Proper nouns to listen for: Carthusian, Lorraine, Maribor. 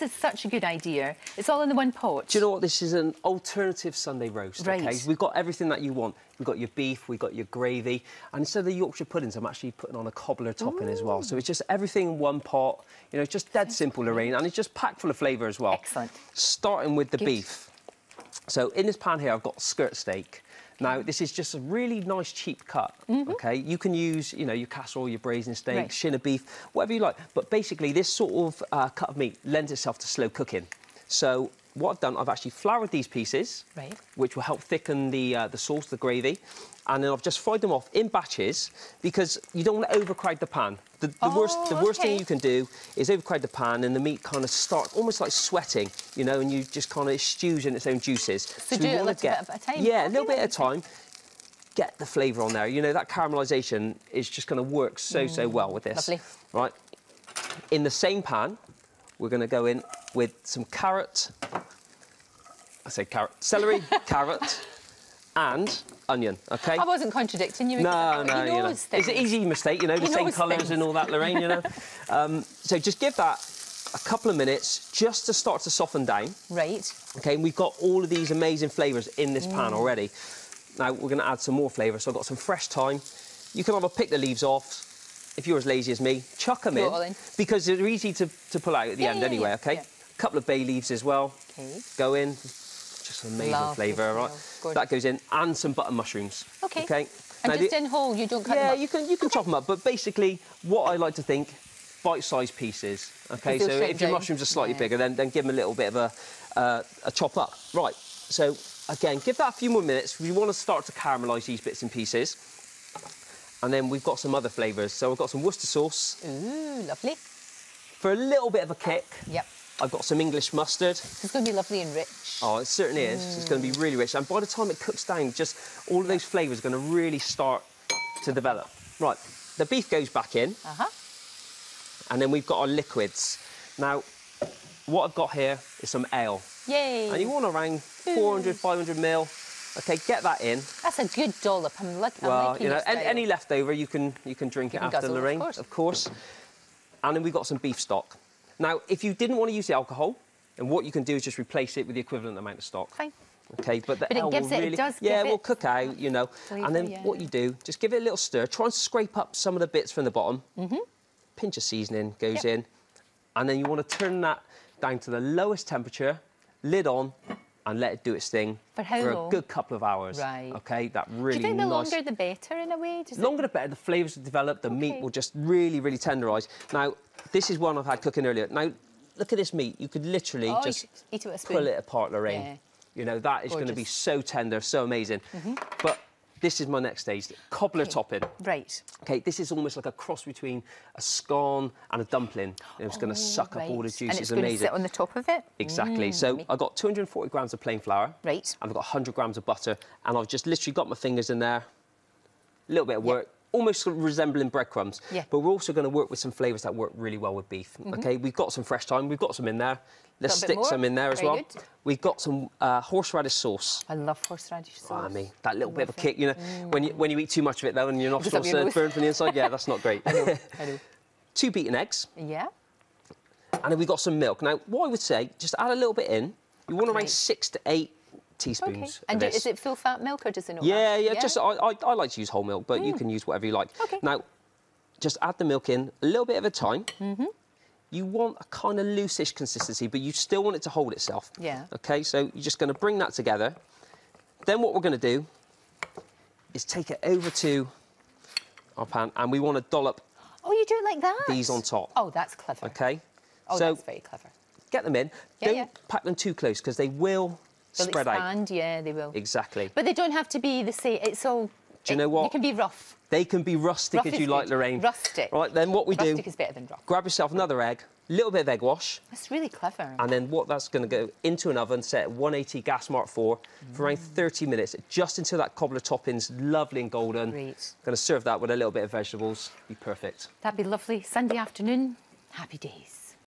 This is such a good idea. It's all in the one pot. Do you know what? This is an alternative Sunday roast, right. OK? We've got everything that you want. We've got your beef, we've got your gravy. And instead of the Yorkshire puddings, I'm actually putting on a cobbler topping as well. So it's just everything in one pot. You know, it's just dead simple, Lorraine. And it's just packed full of flavour as well. Excellent. Starting with the beef. So in this pan here, I've got skirt steak. Now, this is just a really nice, cheap cut, OK? You can use, you know, your casserole, your braising steak, shin of beef, whatever you like. But basically, this sort of cut of meat lends itself to slow cooking. So what I've done, I've actually floured these pieces, which will help thicken the sauce, the gravy. And then I've just fried them off in batches because you don't want to overcrowd the pan. The worst thing you can do is overcrowd the pan and the meat kind of starts almost like sweating, you know, and you just kind of stews in its own juices. So do it a little bit at a time. Yeah, a little bit at a time. Get the flavour on there. You know, that caramelisation is just going to work so well with this. Lovely. Right. In the same pan, we're going to go in with some carrot. I say carrot. Celery, carrot, and onion, OK? I wasn't contradicting you. No, you know. It's an easy mistake, you know, the same colours and all that, Lorraine, you know. So just give that a couple of minutes just to start to soften down. Right. OK, and we've got all of these amazing flavours in this pan already. Now, we're going to add some more flavour, so I've got some fresh thyme. You can either pick the leaves off. If you're as lazy as me, chuck them in, because they're easy to pull out at the end anyway, OK? A couple of bay leaves as well. Go in. Just an amazing flavour, right? That goes in. And some butter mushrooms. OK. And now, just in whole, you don't cut them up? Yeah, you can chop them up. But basically, what I like to think, bite-sized pieces, OK? So if your mushrooms are slightly bigger, then give them a little bit of a chop up. Right, so, again, give that a few more minutes. We want to start to caramelise these bits and pieces. And then we've got some other flavours. So I've got some Worcester sauce. Ooh, lovely. For a little bit of a kick, I've got some English mustard. It's going to be lovely and rich. Oh, it certainly is. It's going to be really rich. And by the time it cooks down, just all of those flavours are going to really start to develop. Right, the beef goes back in. And then we've got our liquids. Now, what I've got here is some ale. Yay. And you want around 400, 500 ml. OK, get that in. That's a good dollop. Well, you know, any leftover, you can drink it after, Lorraine, of course. And then we've got some beef stock. Now, if you didn't want to use the alcohol, then what you can do is just replace it with the equivalent amount of stock. Fine. OK, but the ale will really... Yeah, we'll cook out, you know. And then what you do, just give it a little stir. Try and scrape up some of the bits from the bottom. Pinch of seasoning goes in. And then you want to turn that down to the lowest temperature, lid on, and let it do its thing for a good couple of hours. Right. OK, that really nice... Do you think the longer the better, in a way? Longer the better. The flavours will develop. The meat will just really, really tenderise. Now, this is one I've had cooking earlier. Now, look at this meat. You could literally just eat it with a spoon. Pull it apart, Lorraine. Yeah. You know, that is going to be so tender, so amazing. But this is my next stage, the cobbler topping. Right. OK, this is almost like a cross between a scone and a dumpling. And it's going to suck up all the juices. And it's going to sit on the top of it? Exactly. So I've got 240 grams of plain flour. Right. And I've got 100 grams of butter. And I've just literally got my fingers in there. A little bit of work, almost resembling breadcrumbs. But we're also going to work with some flavours that work really well with beef. OK, we've got some fresh thyme. We've got some in there. Let's stick some in there as well. Good. We've got some horseradish sauce. I love horseradish sauce. I mean, that little bit of a kick, you know. When you eat too much of it, though, and your nostrils burn from the inside, that's not great. I know. 2 beaten eggs. Yeah. And then we've got some milk. Now, what I would say, just add a little bit in. You want around 6 to 8 teaspoons of and this. Is it full-fat milk or does it not matter? Yeah, just I like to use whole milk, but you can use whatever you like. Now, just add the milk in a little bit of a time. You want a kind of loose-ish consistency, but you still want it to hold itself. OK, so you're just going to bring that together. Then what we're going to do is take it over to our pan and we want to dollop... Oh, you do it like that? ...these on top. Oh, that's clever. OK? Oh, so that's very clever. Get them in. Don't pack them too close, because they will spread expand. Out. Yeah, they will. Exactly. But they don't have to be the same. It's all... Do you know what? They can be rough. They can be rustic rough as you like, Lorraine. Rustic. Right, then what we do... Rustic is better than rough. Grab yourself another egg, a little bit of egg wash. That's really clever. And then what that's going to go into an oven, set at 180 gas mark 4 for around 30 minutes, just until that cobbler topping's lovely and golden. Great. Going to serve that with a little bit of vegetables. Be perfect. That'd be lovely. Sunday afternoon, happy days.